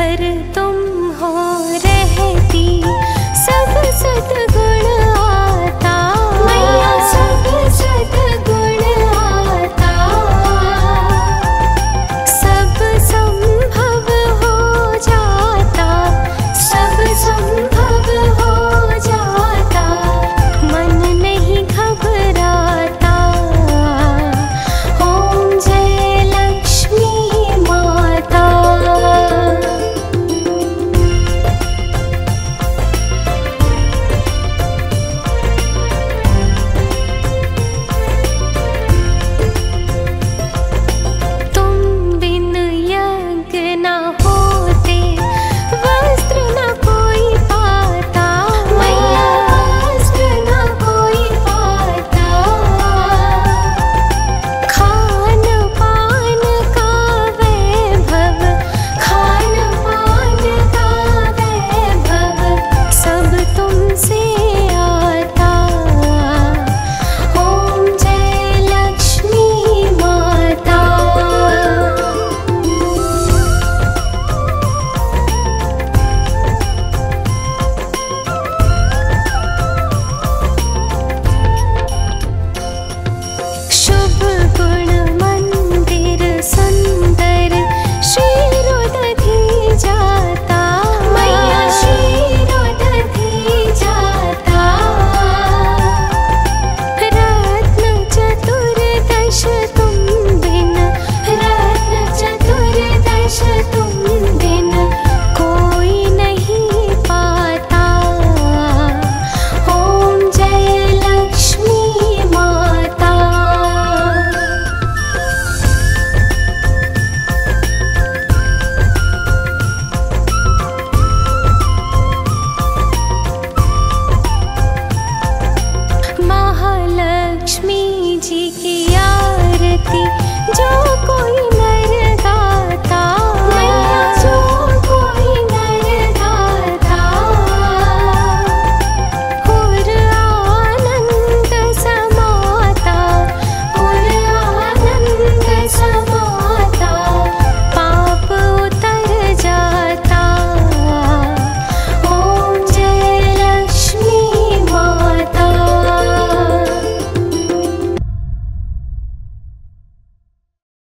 भर तुम हो रहती, सब सद्गुण आता मैया, सब सद्गुण आता, सब संभव हो जाता, सब संभव हो जाता, मन नहीं घबराता। ओम जय लक्ष्मी माता। महालक्ष्मी जी की आरती।